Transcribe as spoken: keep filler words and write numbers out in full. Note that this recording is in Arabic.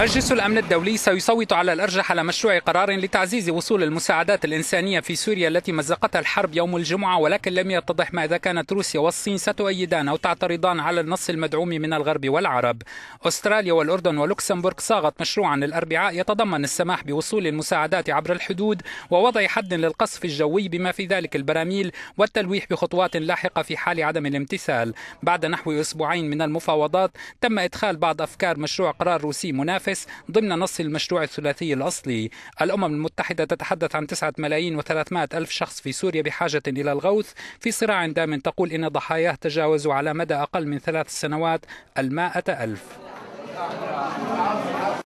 مجلس الأمن الدولي سيصوت على الأرجح على مشروع قرار لتعزيز وصول المساعدات الإنسانية في سوريا التي مزقتها الحرب يوم الجمعة، ولكن لم يتضح ما إذا كانت روسيا والصين ستؤيدان أو تعترضان على النص المدعوم من الغرب والعرب. أستراليا والأردن ولوكسمبورغ صاغت مشروعا الأربعاء يتضمن السماح بوصول المساعدات عبر الحدود ووضع حد للقصف الجوي بما في ذلك البراميل والتلويح بخطوات لاحقة في حال عدم الامتثال. بعد نحو أسبوعين من المفاوضات تم إدخال بعض أفكار مشروع قرار روسي منافس ضمن نص المشروع الثلاثي الأصلي. الأمم المتحدة تتحدث عن تسعة ملايين وثلاثمائة ألف شخص في سوريا بحاجة إلى الغوث في صراع دام تقول إن ضحاياه تجاوزوا على مدى أقل من ثلاث سنوات المائة ألف.